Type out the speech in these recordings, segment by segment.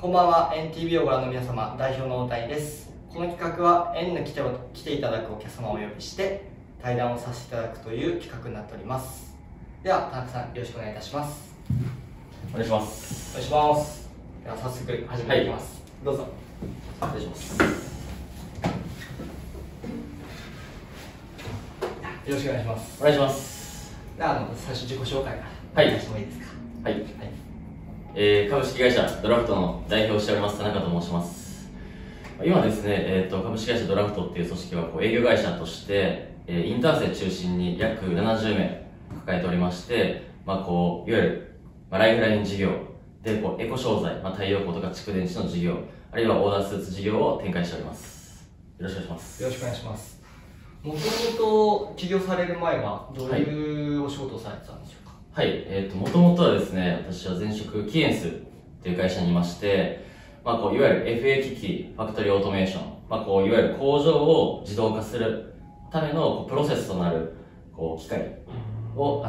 こんばんは、NTV をご覧の皆様、代表の大谷です。この企画は、園に来ていただくお客様をお呼びして、対談をさせていただくという企画になっております。では、田中さん、よろしくお願いいたします。お願いします。お願いします。では、早速始めていきます。はい、どうぞ。お願いします。よろしくお願いします。お願いします。では、最初、自己紹介から。はい。してもいいですか。はい。はい。株式会社ドラフトの代表をしております田中と申します。今ですね、株式会社ドラフトっていう組織はこう営業会社として、インターン生中心に約70名抱えておりまして、こういわゆる、ライフライン事業でこうエコ商材、太陽光とか蓄電池の事業、あるいはオーダースーツ事業を展開しております。よろしくお願いします。よろしくお願いします。もともと起業される前はどういうお仕事をされてたんでしょうか。はい、もともとはですね、私は前職キーエンスっていう会社にいまして、こういわゆる FA 機器、ファクトリーオートメーション、こういわゆる工場を自動化するためのこうプロセスとなるこう機械を、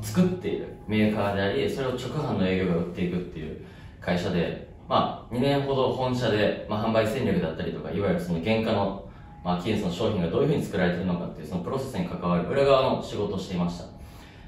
作っているメーカーであり、それを直販の営業が売っていくっていう会社で、2年ほど本社で、販売戦略だったりとか、いわゆるその原価の、キーエンスの商品がどういうふうに作られているのかっていう、そのプロセスに関わる裏側の仕事をしていました。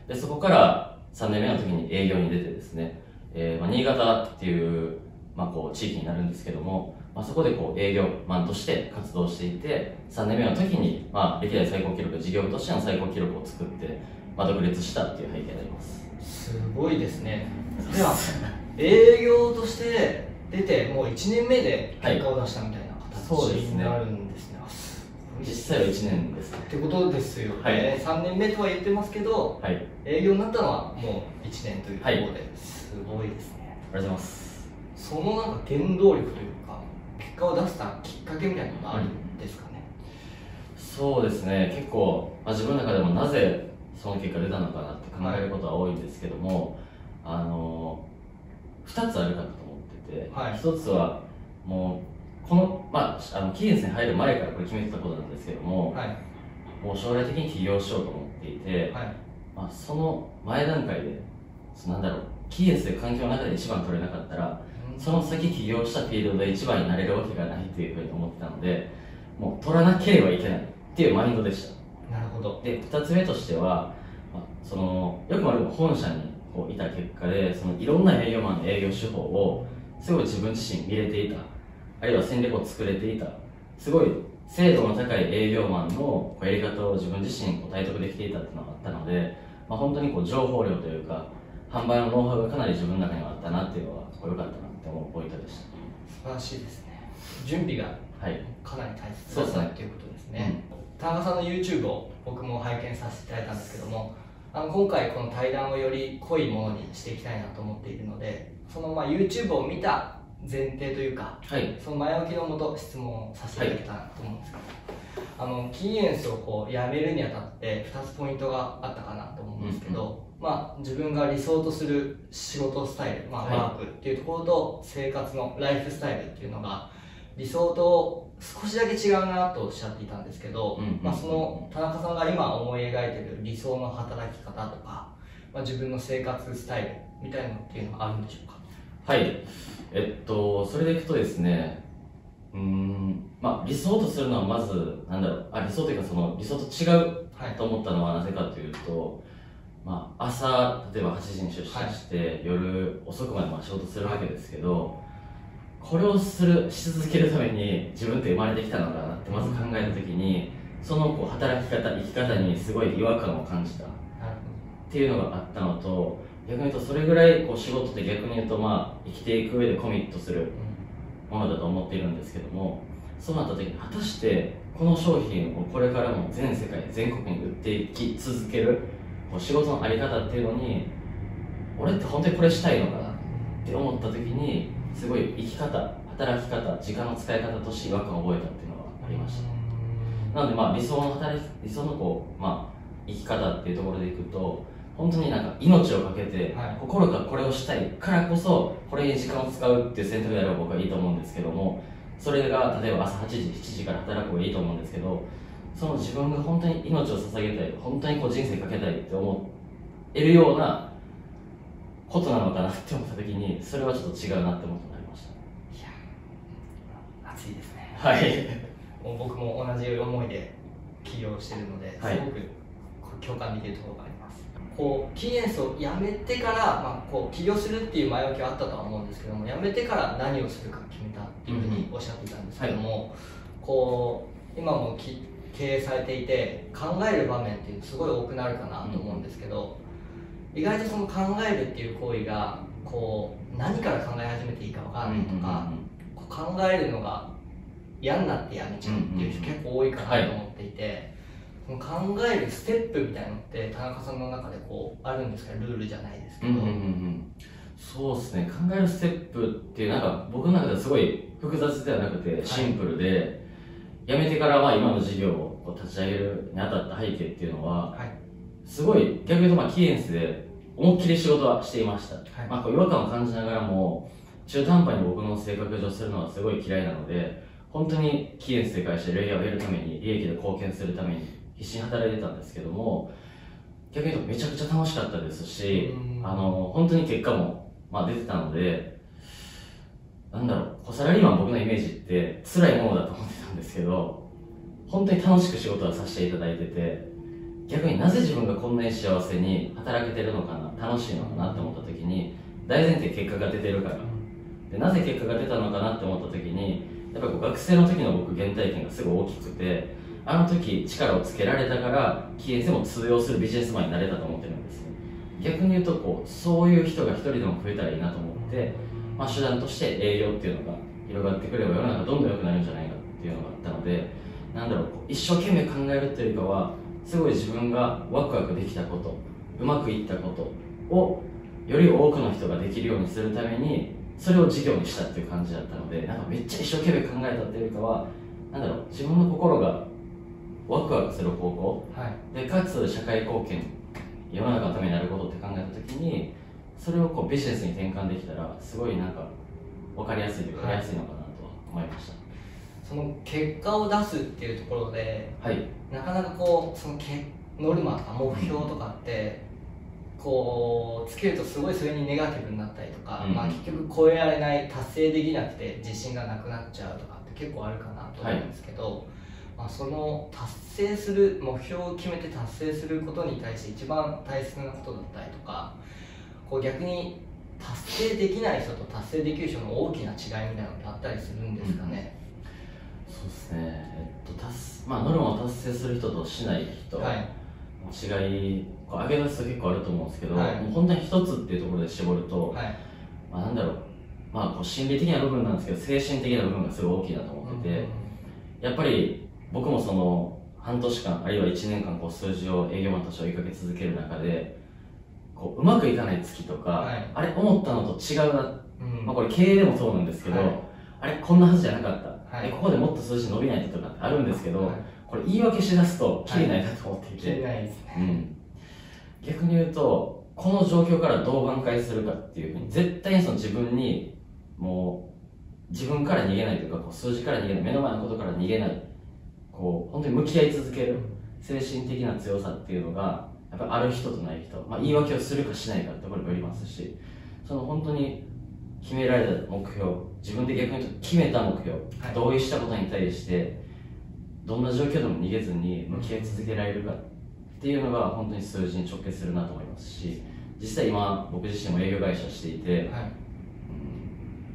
でそこから3年目の時に営業に出てですね、新潟っていう、こう地域になるんですけども、そこでこう営業マンとして活動していて、3年目の時に、歴代最高記録、事業部としての最高記録を作って、独立したっていう背景になります。すごいですね。では営業として出てもう1年目で結果を出したみたいな形になるんですね。実際は1年ですね。ってことですよね。はい、3年目とは言ってますけど、はい、営業になったのはもう1年ということで、はい、すごいですね。ありがとうございます。そのなんか原動力というか、結果を出したきっかけみたいなのがあるんですかね。そうですね、結構、自分の中でもなぜその結果出たのかなって考えることは多いんですけども、2つあるかなと思ってて、はい、1つはもう、この、キーエンスに入る前からこれ決めてたことなんですけども、はい、もう将来的に起業しようと思っていて、はい、その前段階で、キーエンスで環境の中で一番取れなかったら、その先起業したフィールドで一番になれるわけがないというふうに思ってたので、もう取らなければいけないっていうマインドでした。なるほど。で、2つ目としては、そのよくもある本社にこういた結果で、そのいろんな営業マンの営業手法を、すごい自分自身見れていた。あるいは戦略を作れていた、すごい精度の高い営業マンのやり方を自分自身体得できていたっていうのがあったので、本当にこう情報量というか、販売のノウハウがかなり自分の中にはあったなっていうのは、良かったなって思うポイントでした。素晴らしいですね。準備がかなり大切だった、はい、ということですね。田中さんの YouTube を僕も拝見させていただいたんですけども、今回この対談をより濃いものにしていきたいなと思っているので、そのYouTube を見た前提というか、はい、その前置きのもと質問をさせていただけたらと思うんですけど、はい、キーエンスをこう辞めるにあたって2つポイントがあったかなと思うんですけど、うん、自分が理想とする仕事スタイル、ワークっていうところと生活のライフスタイルっていうのが理想と少しだけ違うなとおっしゃっていたんですけど、その田中さんが今思い描いている理想の働き方とか、自分の生活スタイルみたいなのっていうのはあるんでしょうか。はい、それでいくとですね、理想とするのはまず、理想というか、その理想と違うと思ったのはなぜかというと、朝、例えば8時に出社して、はい、夜遅くまで仕事するわけですけど、これをし続けるために自分って生まれてきたのかなってまず考えたときに、その働き方、生き方にすごい違和感を感じたっていうのがあったのと、逆に言うとそれぐらい仕事って逆に言うと生きていく上でコミットするものだと思っているんですけども、そうなった時に果たしてこの商品をこれからも全世界全国に売っていき続ける仕事の在り方っていうのに俺って本当にこれしたいのかなって思った時に、すごい生き方、働き方、時間の使い方として違和感を覚えたっていうのがありました。なので理想の生き方っていうところでいくと、本当に命を懸けて、心からこれをしたいからこそ、これに時間を使うっていう選択であれば僕はいいと思うんですけども、それが例えば朝8時、7時から働く方がいいと思うんですけど、その自分が本当に命を捧げたい、本当に人生かけたいって思えるようなことなのかなって思った時に、それはちょっと違うなって思ったのになりました。熱いですね。はい。もう僕も同じ思いで起業してるので、すごく共感できるところがあります。こうキーエンスを辞めてから、まあこう起業するっていう前置きはあったとは思うんですけども、辞めてから何をするか決めたっていうふうにおっしゃっていたんですけども、こう今も経営されていて考える場面っていうのすごい多くなるかなと思うんですけど、意外とその考えるっていう行為がこう何から考え始めていいか分からないとか、考えるのが嫌になってやめちゃうっていう人結構多いかなと思っていて、その考えるステップみたいなのって田中さんの中でこうあるんですか？ルールじゃないですけど。そうですね、考えるステップってなんか僕の中ではすごい複雑ではなくてシンプルで、はい、辞めてからは今の事業を立ち上げるにあたった背景っていうのは、はい、すごい逆に言うとキーエンスで思いっきり仕事はしていました、はい、まあこう違和感を感じながらも中途半端に僕の性格上するのはすごい嫌いなので、本当にキーエンスで会社でレイヤーを得るために利益で貢献するために必死に働いてたんですけども、逆に言うとめちゃくちゃ楽しかったですし、本当に結果もまあ出てたので、なんだろう、サラリーマン僕のイメージって辛いものだと思ってたんですけど、本当に楽しく仕事はさせていただいてて、逆になぜ自分がこんなに幸せに働けてるのかな、楽しいのかなって思った時に、大前提結果が出てるからで、なぜ結果が出たのかなって思った時に、やっぱり学生の時の僕原体験がすごい大きくて、あの時力をつけられたからキーエンスも通用するビジネスマンになれたと思ってるんです。逆に言うとこうそういう人が一人でも増えたらいいなと思って、まあ、手段として営業っていうのが広がってくれば世の中どんどん良くなるんじゃないかっていうのがあったので、なんだろう、一生懸命考えるというよりかはすごい自分がワクワクできたこと、うまくいったことをより多くの人ができるようにするためにそれを事業にしたっていう感じだったので、なんかめっちゃ一生懸命考えたっていうよりかは、なんだろう、自分の心がワクワクする方向、はい、でかつ社会貢献、世の中のためになることって考えた時に、それをこうビジネスに転換できたらすごいなんか分かりやすいというか、分かりやすいのかなとは思いました。その結果を出すっていうところで、はい、なかなかこうそのノルマとか目標とかってこうつけるとすごいそれにネガティブになったりとか、まあ結局超えられない、達成できなくて自信がなくなっちゃうとかって結構あるかなと思うんですけど、はい、まあその達成する目標を決めて達成することに対して一番大切なことだったりとか、こう逆に達成できない人と達成できる人の大きな違いみたいなのってあったりするんですかね。そうですね、まあノルマを達成する人としない人の違い、はい、上げ出すと結構あると思うんですけど、はい、もう本当に一つっていうところで絞ると、はい、まあなんだろう、まあこう心理的な部分なんですけど精神的な部分がすごい大きいなと思ってて、やっぱり僕もその半年間あるいは1年間こう数字を営業マンとして追いかけ続ける中で、こううまくいかない月とか、はい、あれ思ったのと違うな、まあこれ経営でもそうなんですけど、はい、あれこんなはずじゃなかった、はい、ここでもっと数字伸びないとかってあるんですけど、はい、これ言い訳しだすと切れないなと思っていて、逆に言うとこの状況からどう挽回するかっていうふうに、絶対にその自分にもう自分から逃げないというか、こう数字から逃げない、目の前のことから逃げない、こう本当に向き合い続ける精神的な強さっていうのがやっぱりある人とない人、まあ、言い訳をするかしないかってこれもよりますし、その本当に決められた目標、自分で逆に決めた目標、はい、同意したことに対してどんな状況でも逃げずに向き合い続けられるかっていうのが本当に数字に直結するなと思いますし、実際今僕自身も営業会社していて、はい、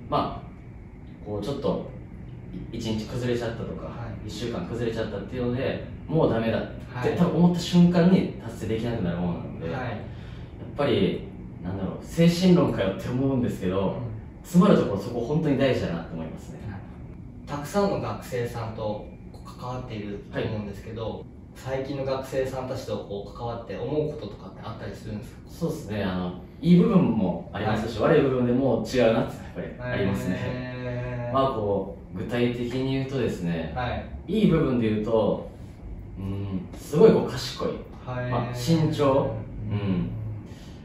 まあこうちょっと1日崩れちゃったとか、はい、1週間崩れちゃったっていうのでもうダメだって、はい、多分思った瞬間に達成できなくなるものなので、はい、やっぱりなんだろう、精神論かよって思うんですけど、詰まるところそこ本当に大事だなと思いますね。たくさんの学生さんと関わっていると思うんですけど、はい、最近の学生さんたちとこう関わって思うこととかってあったりするんですか？そうですね、いい部分もありますし、はい、悪い部分でも違うなってやっぱりありますね。まあこう具体的に言うとですね、はい、いい部分で言うと、すごいこう賢い、まあ、慎重、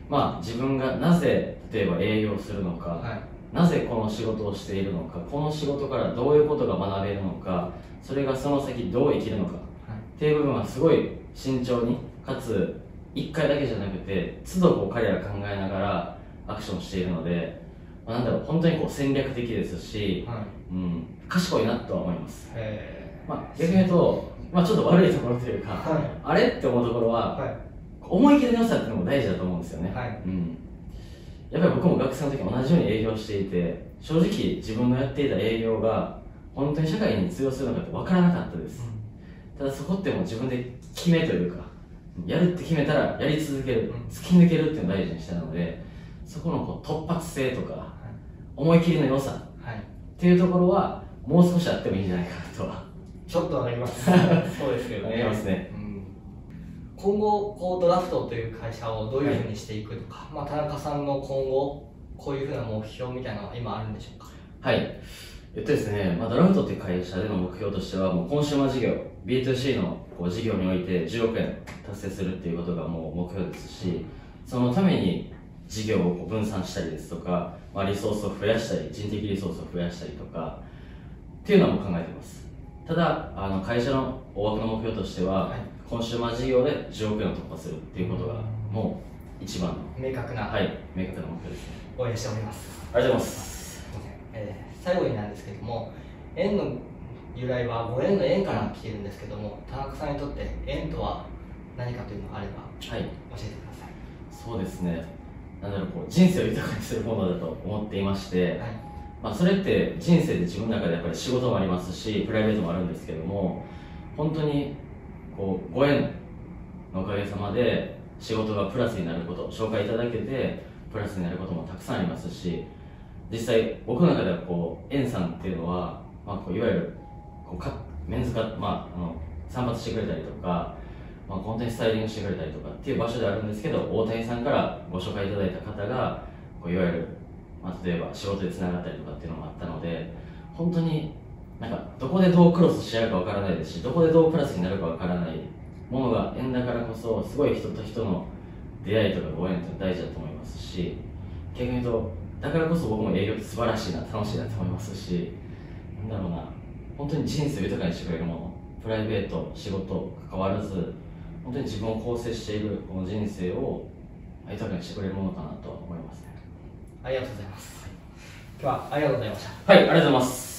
まあ自分がなぜ例えば営業するのか、はい、なぜこの仕事をしているのか、この仕事からどういうことが学べるのか、それがその先どう生きるのか、はい、っていう部分はすごい慎重に、かつ1回だけじゃなくて都度こう彼ら考えながらアクションしているので、なんだろう、本当にこう戦略的ですし、はい、うん、賢いなとは思います。まあ、逆に言うと、まあ、ちょっと悪いところというか、はい、あれって思うところは、はい、思い切りの良さっていうのも大事だと思うんですよね。はい、うん、やっぱり僕も学生の時同じように営業していて、正直自分のやっていた営業が本当に社会に通用するのかって分からなかったです。うん、ただそこってもう自分で決めというか、やるって決めたらやり続ける、突き抜けるっていうのを大事にしたので、そこのこう突発性とか思い切りの良さっていうところはもう少しあってもいいんじゃないかなとはちょっとはなりますそうですけどね、なりますね、うん、今後こうドラフトという会社をどういうふうにしていくとか、はい、まあ、田中さんの今後こういうふうな目標みたいなのは今あるんでしょうか？はい、ですね、まあ、ドラフトっていう会社での目標としてはもうコンシューマー事業 B2C のこう事業において10億円達成するっていうことがもう目標ですし、そのために事業を分散したりですとか、まあ、リソースを増やしたり人的リソースを増やしたりとかっていうのも考えてます。ただ会社の大枠の目標としては、はい、コンシューマー事業で10億円を突破するっていうことがもう一番の明確な、はい、明確な目標ですね。応援しております。ありがとうございます。最後になんですけども、円の由来はご縁の円から来ているんですけども、田中さんにとって円とは何かというのがあれば教えてください。はい、そうですね、なんだろう、こう人生を豊かにするものだと思っていまして、はい、まあ、それって人生で自分の中でやっぱり仕事もありますしプライベートもあるんですけども、本当にこうご縁のおかげさまで仕事がプラスになること、紹介いただけてプラスになることもたくさんありますし、実際僕の中ではこう円さんっていうのは、まあ、こういわゆるこうメンズが、まあ、散髪してくれたりとか、まあ、本当にスタイリングしてくれたりとかっていう場所であるんですけど、大谷さんからご紹介いただいた方がこういわゆる、まあ、例えば仕事でつながったりとかっていうのもあったので、本当になんかどこでどうクロスし合うかわからないですし、どこでどうプラスになるかわからないものが縁だからこそ、すごい人と人の出会いとかご縁って大事だと思いますし、逆に言うとだからこそ僕も営業って素晴らしいな、楽しいなと思いますし、なんだろうな、本当に人生を豊かにしてくれるもの、プライベート仕事関わらず本当に自分を構成しているこの人生を豊かにしてくれるものかなと思いますね。ありがとうございます。今日はありがとうございました。はい、ありがとうございます。